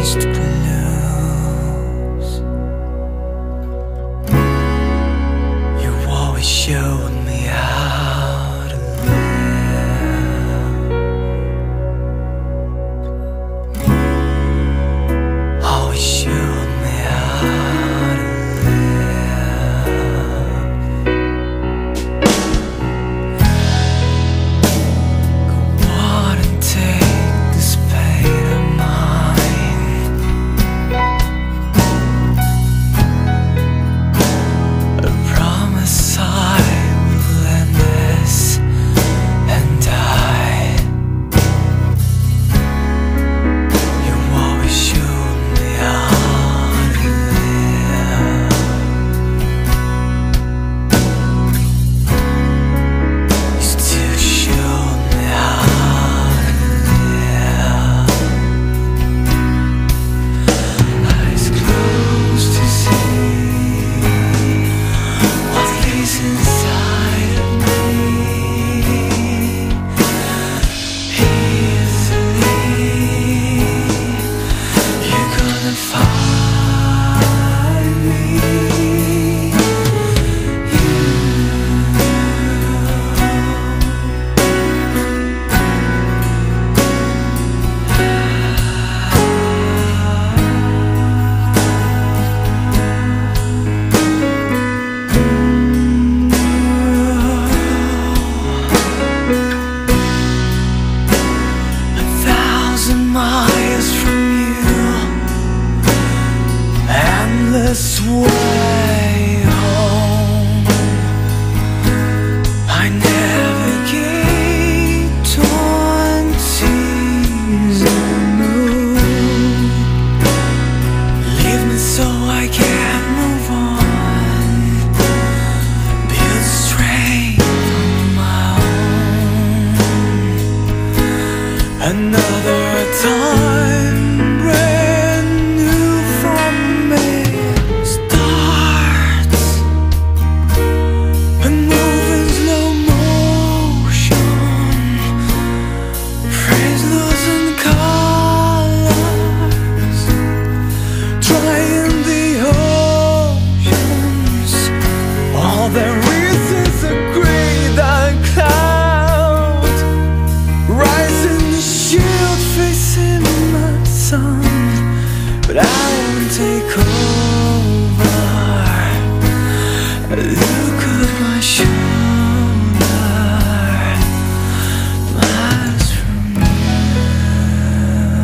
eyes to close. You always showed me how to live. Always showed me how to live. Go on and take miles from you, endless way home. I never gave 20s in the moon. Leave me so I can move on, build strength on my own. Another time, brand new for me, starts and move in slow motion, frames losing colors, trying the oceans. All there is a great dark cloud rising to shield facing my sun, but I won't take over. Look at my shoulder, miles from and love.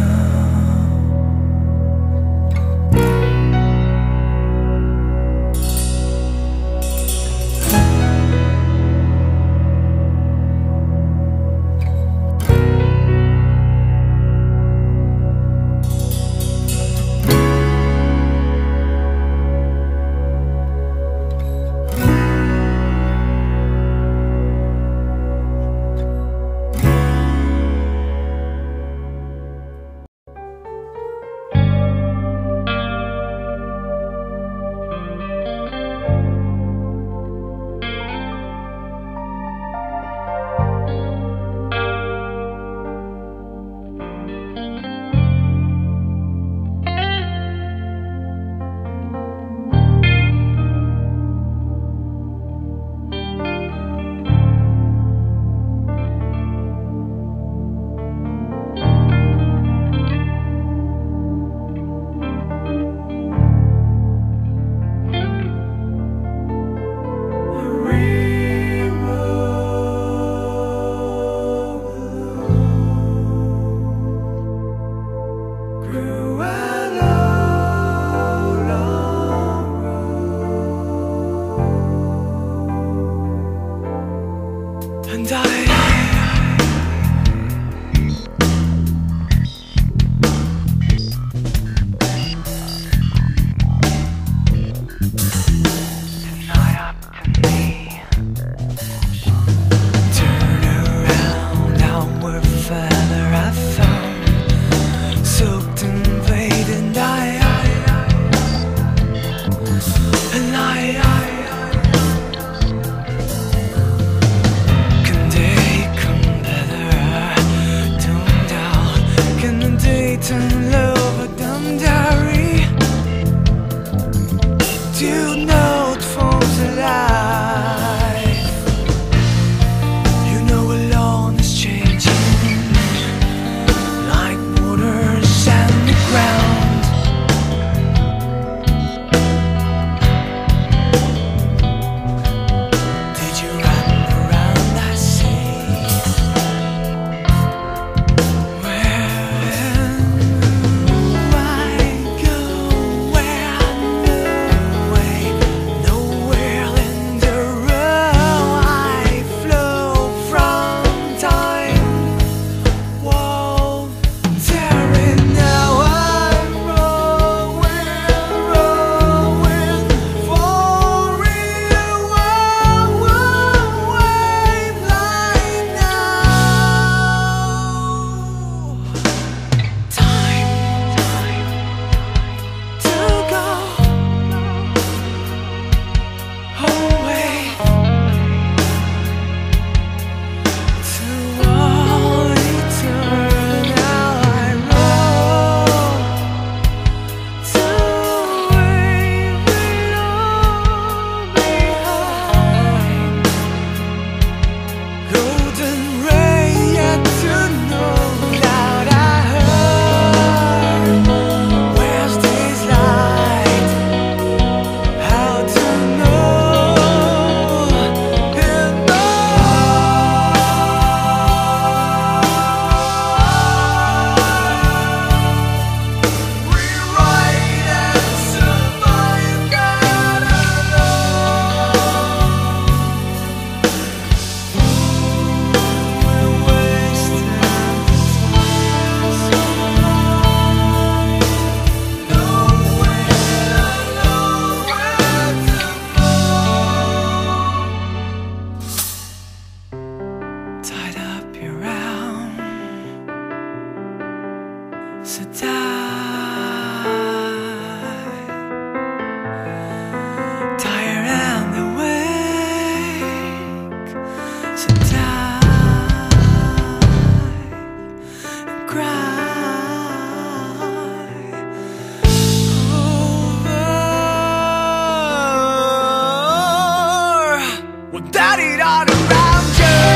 Without it all around you.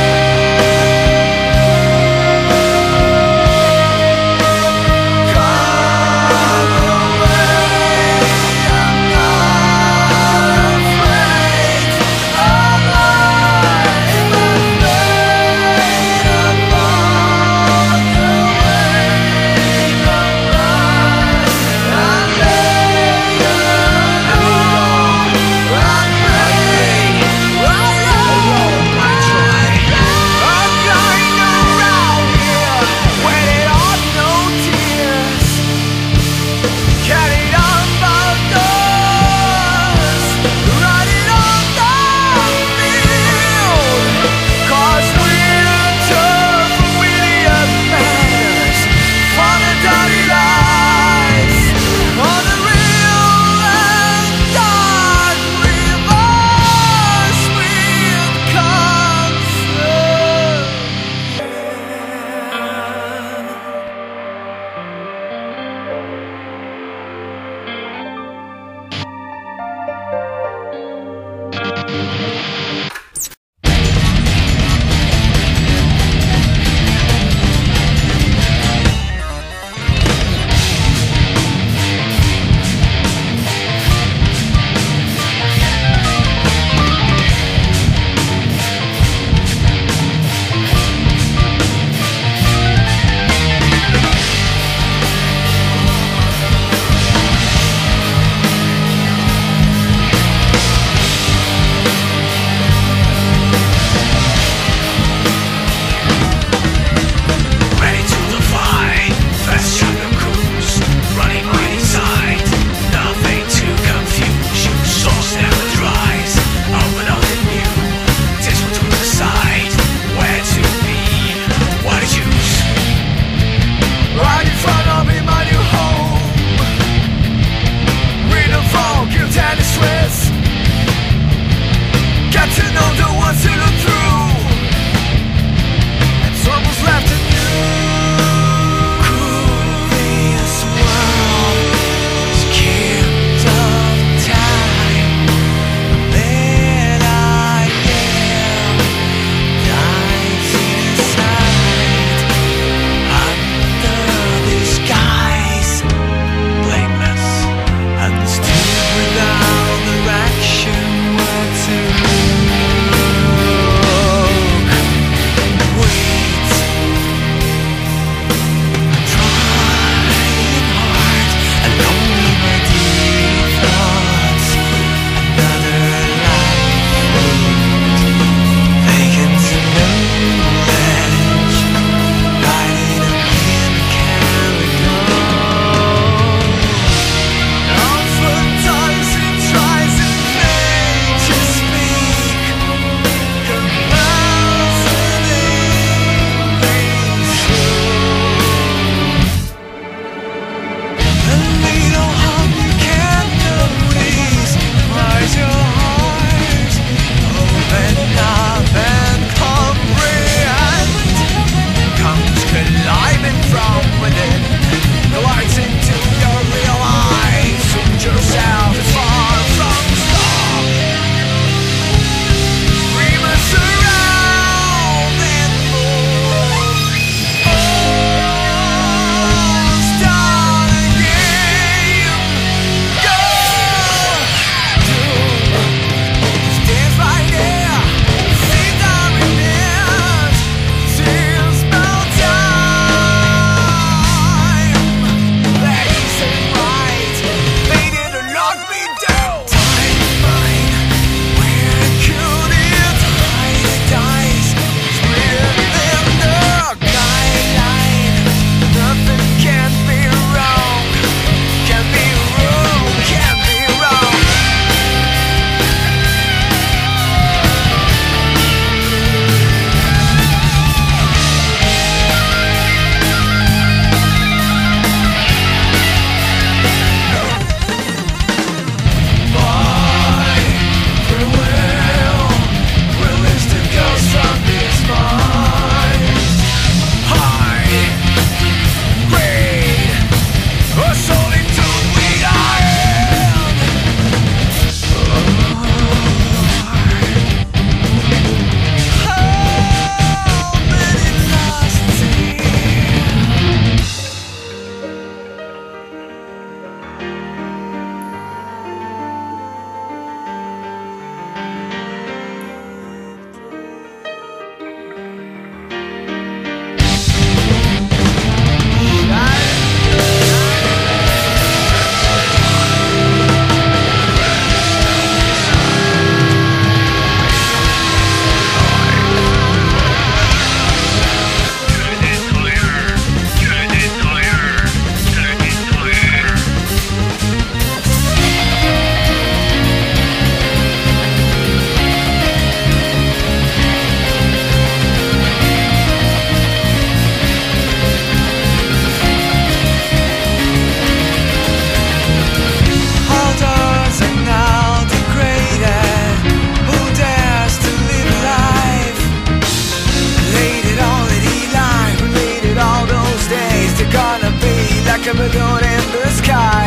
balloon in the sky.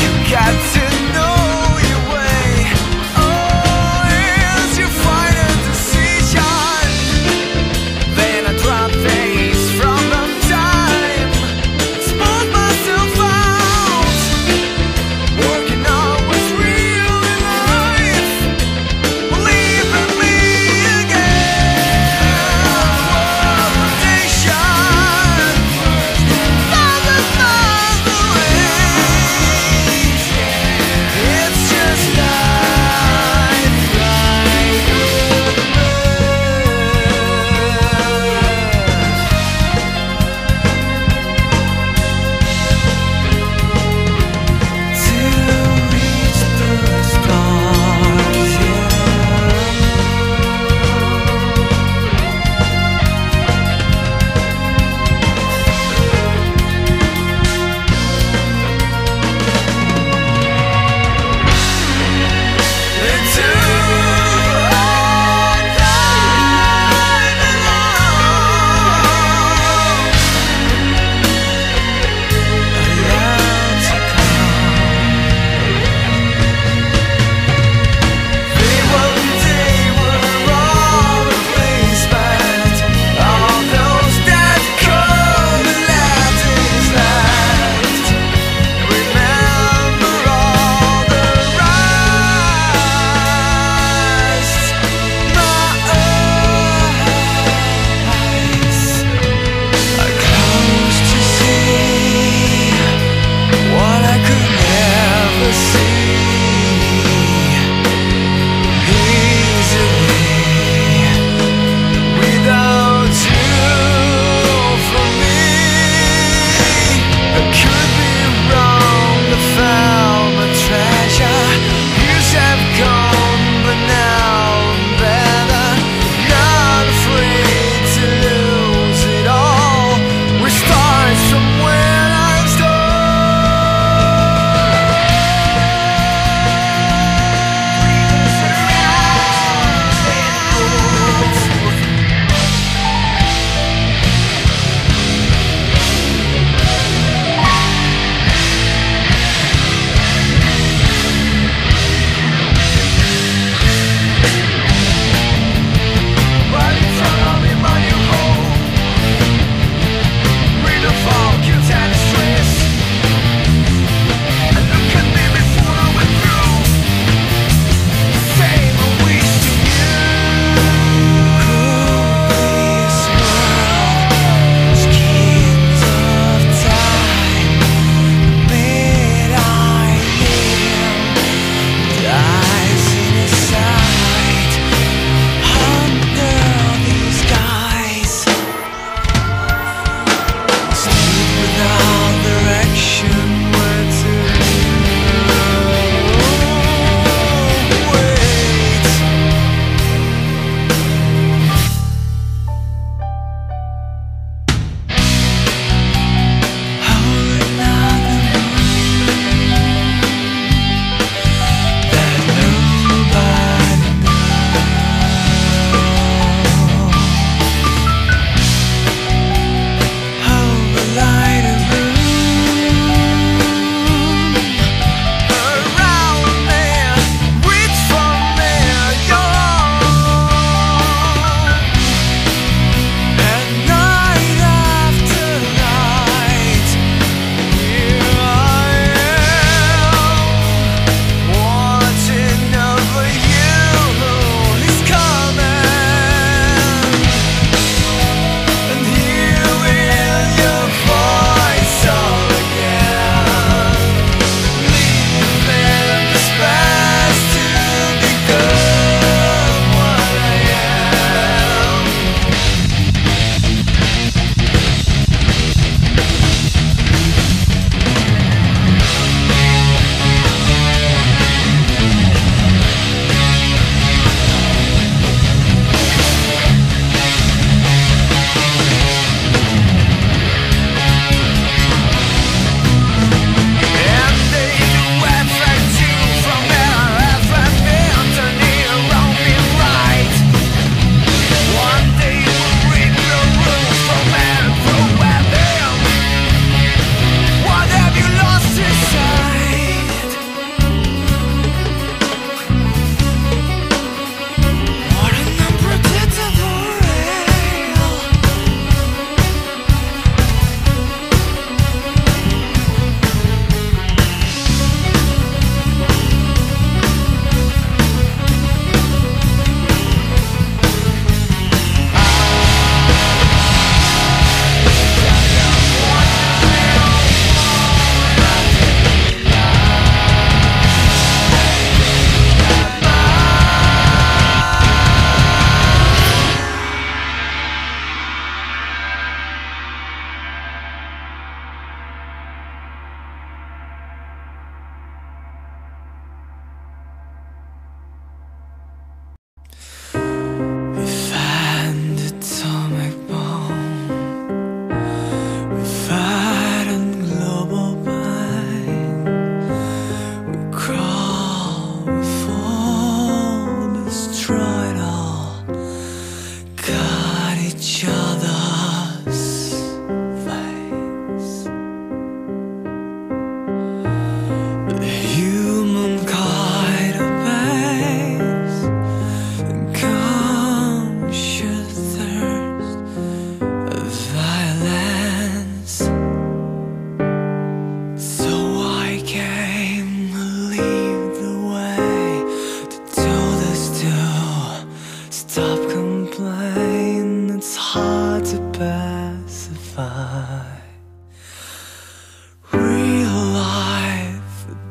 You got to know your way. Oh, it's your final decision. Then I drop things from the time, spot myself out, working on what's real in life, believing me again. World foundation. That's not the way.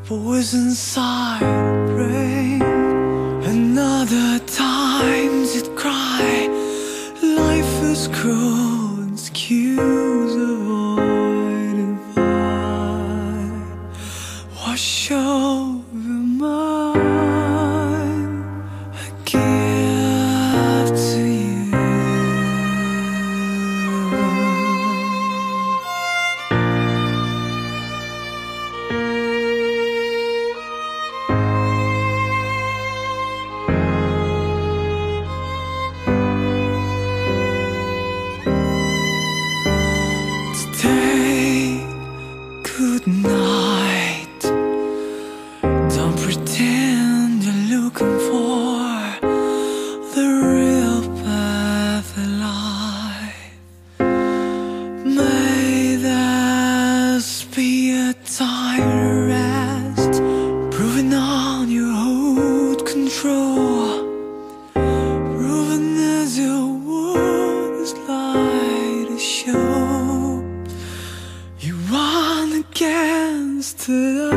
poison inside the brain, and other times it cry, life is cruel, and excuse avoid and find. Wash over mine, I give to you. Today, good night. Don't pretend you're looking for the real path of life. May this be a time to rest, proving on your old control, proving as your world is light to show. You won against the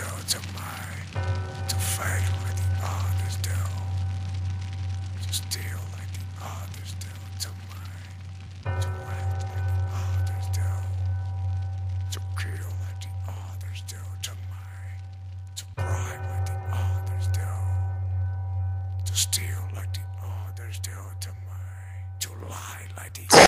yards of mine to fight like the others do, to steal like the others do, to mine, to act like the others do, to kill like the others do, to mine, to bribe like the others do, to steal like the others do, to mine, to lie like the